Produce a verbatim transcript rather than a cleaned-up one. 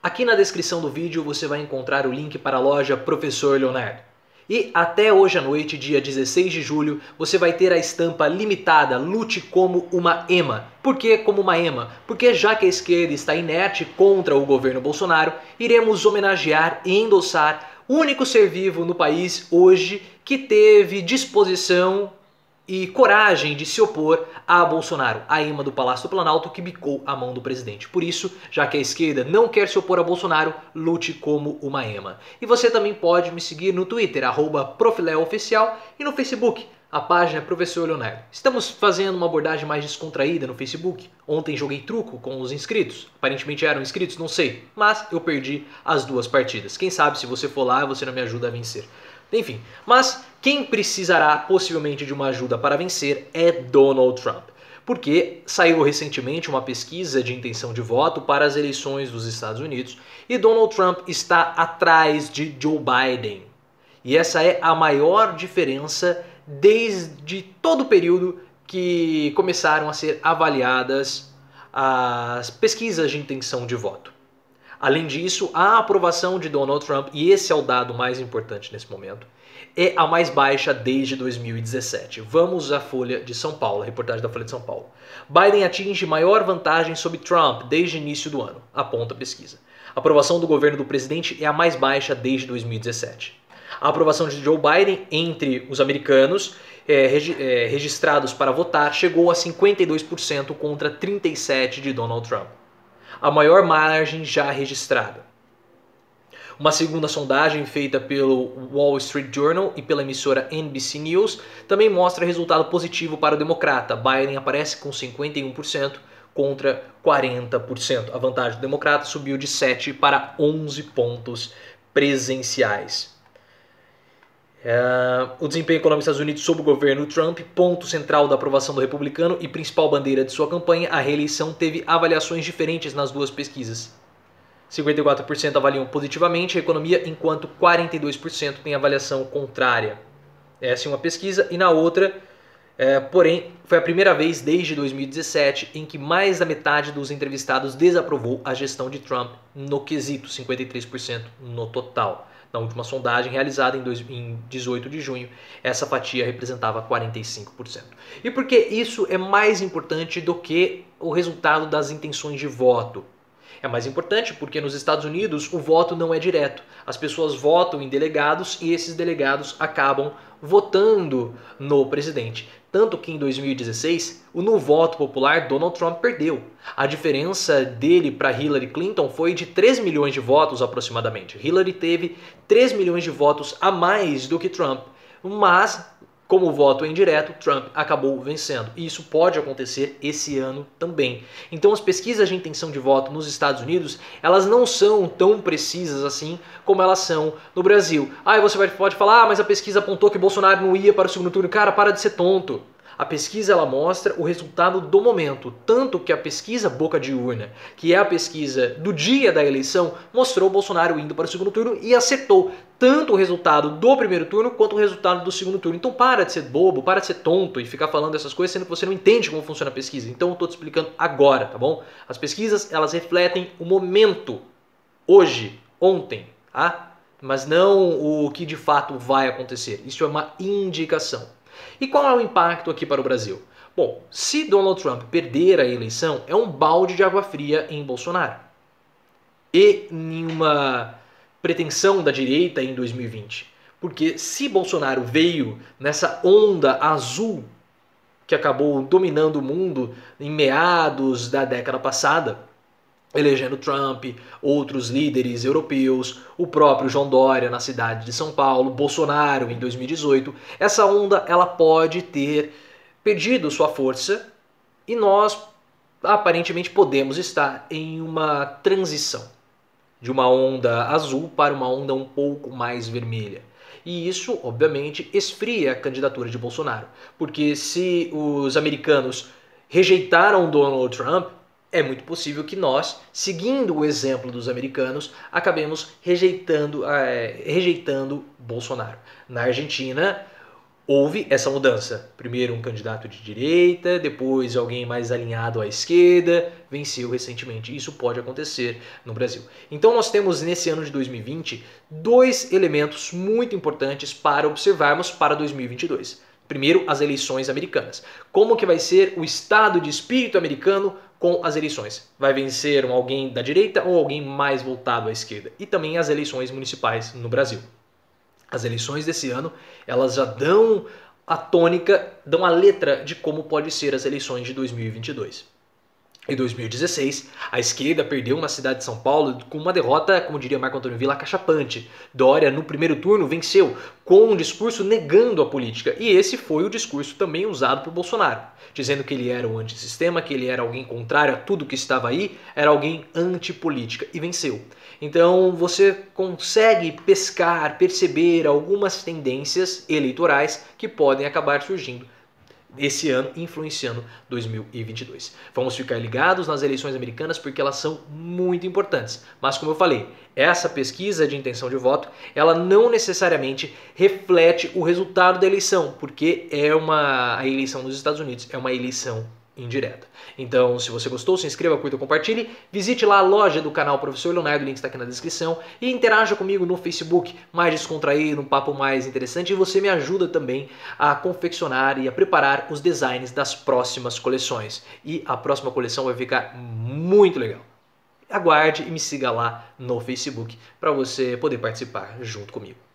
Aqui na descrição do vídeo você vai encontrar o link para a loja Professor Leonardo. E até hoje à noite, dia dezesseis de julho, você vai ter a estampa limitada Lute como uma ema. Por que como uma ema? Porque já que a esquerda está inerte contra o governo Bolsonaro, iremos homenagear e endossar o único ser vivo no país hoje que teve disposição e coragem de se opor a Bolsonaro, a ema do Palácio do Planalto que bicou a mão do presidente. Por isso, já que a esquerda não quer se opor a Bolsonaro, lute como uma ema. E você também pode me seguir no Twitter, arroba ProfLeoOficial, e no Facebook, a página Professor Leonardo. Estamos fazendo uma abordagem mais descontraída no Facebook. Ontem joguei truco com os inscritos. Aparentemente eram inscritos, não sei. Mas eu perdi as duas partidas. Quem sabe se você for lá, você não me ajuda a vencer. Enfim, mas quem precisará possivelmente de uma ajuda para vencer é Donald Trump, porque saiu recentemente uma pesquisa de intenção de voto para as eleições dos Estados Unidos e Donald Trump está atrás de Joe Biden. E essa é a maior diferença desde todo o período que começaram a ser avaliadas as pesquisas de intenção de voto. Além disso, a aprovação de Donald Trump, e esse é o dado mais importante nesse momento, é a mais baixa desde dois mil e dezessete. Vamos à Folha de São Paulo, a reportagem da Folha de São Paulo. Biden atinge maior vantagem sobre Trump desde o início do ano, aponta a pesquisa. A aprovação do governo do presidente é a mais baixa desde dois mil e dezessete. A aprovação de Joe Biden entre os americanos é, regi é, registrados para votar chegou a cinquenta e dois por cento contra trinta e sete por cento de Donald Trump. A maior margem já registrada. Uma segunda sondagem feita pelo Wall Street Journal e pela emissora N B C News também mostra resultado positivo para o democrata. Biden aparece com cinquenta e um por cento contra quarenta por cento. A vantagem do democrata subiu de sete para onze pontos presenciais. Uh, o desempenho econômico dos Estados Unidos sob o governo Trump, ponto central da aprovação do republicano e principal bandeira de sua campanha, a reeleição teve avaliações diferentes nas duas pesquisas. cinquenta e quatro por cento avaliam positivamente a economia, enquanto quarenta e dois por cento tem avaliação contrária. Essa é uma pesquisa e na outra, é, porém, foi a primeira vez desde dois mil e dezessete em que mais da metade dos entrevistados desaprovou a gestão de Trump no quesito, cinquenta e três por cento no total. Na última sondagem realizada em dezoito de junho, essa fatia representava quarenta e cinco por cento. E por que isso é mais importante do que o resultado das intenções de voto? É mais importante porque nos Estados Unidos o voto não é direto. As pessoas votam em delegados e esses delegados acabam votando no presidente. Tanto que em dois mil e dezesseis, no voto popular, Donald Trump perdeu. A diferença dele para Hillary Clinton foi de três milhões de votos aproximadamente. Hillary teve três milhões de votos a mais do que Trump, mas como o voto é indireto, Trump acabou vencendo. E isso pode acontecer esse ano também. Então as pesquisas de intenção de voto nos Estados Unidos, elas não são tão precisas assim como elas são no Brasil. Aí você pode falar, ah, mas a pesquisa apontou que Bolsonaro não ia para o segundo turno. Cara, para de ser tonto. A pesquisa ela mostra o resultado do momento, tanto que a pesquisa boca de urna, que é a pesquisa do dia da eleição, mostrou Bolsonaro indo para o segundo turno e acertou tanto o resultado do primeiro turno quanto o resultado do segundo turno. Então para de ser bobo, para de ser tonto e ficar falando essas coisas sendo que você não entende como funciona a pesquisa. Então eu estou te explicando agora, tá bom? As pesquisas elas refletem o momento, hoje, ontem, tá? Mas não o que de fato vai acontecer. Isso é uma indicação. E qual é o impacto aqui para o Brasil? Bom, se Donald Trump perder a eleição, é um balde de água fria em Bolsonaro. E nenhuma pretensão da direita em dois mil e vinte. Porque se Bolsonaro veio nessa onda azul que acabou dominando o mundo em meados da década passada, elegendo Trump, outros líderes europeus, o próprio João Dória na cidade de São Paulo, Bolsonaro em dois mil e dezoito, essa onda ela pode ter perdido sua força e nós aparentemente podemos estar em uma transição de uma onda azul para uma onda um pouco mais vermelha. E isso, obviamente, esfria a candidatura de Bolsonaro, porque se os americanos rejeitaram Donald Trump, é muito possível que nós, seguindo o exemplo dos americanos, acabemos rejeitando, é, rejeitando Bolsonaro. Na Argentina, houve essa mudança. Primeiro um candidato de direita, depois alguém mais alinhado à esquerda, venceu recentemente. Isso pode acontecer no Brasil. Então nós temos nesse ano de dois mil e vinte dois elementos muito importantes para observarmos para dois mil e vinte e dois. Primeiro, as eleições americanas. Como que vai ser o estado de espírito americano com as eleições? Vai vencer alguém da direita ou alguém mais voltado à esquerda? E também as eleições municipais no Brasil. As eleições desse ano, elas já dão a tônica, dão a letra de como pode ser as eleições de dois mil e vinte e dois. Em dois mil e dezesseis, a esquerda perdeu na cidade de São Paulo com uma derrota, como diria Marco Antônio Villa, acachapante. Dória, no primeiro turno, venceu com um discurso negando a política. E esse foi o discurso também usado por Bolsonaro, dizendo que ele era um antissistema, que ele era alguém contrário a tudo que estava aí, era alguém antipolítica, e venceu. Então você consegue pescar, perceber algumas tendências eleitorais que podem acabar surgindo esse ano, influenciando dois mil e vinte e dois. Vamos ficar ligados nas eleições americanas porque elas são muito importantes. Mas como eu falei, essa pesquisa de intenção de voto, ela não necessariamente reflete o resultado da eleição, porque é uma a eleição nos Estados Unidos é uma eleição indireta. Então, se você gostou, se inscreva, curta, compartilhe, visite lá a loja do canal Professor Leonardo, o link está aqui na descrição, e interaja comigo no Facebook, mais descontraído, um papo mais interessante, e você me ajuda também a confeccionar e a preparar os designs das próximas coleções. E a próxima coleção vai ficar muito legal. Aguarde e me siga lá no Facebook para você poder participar junto comigo.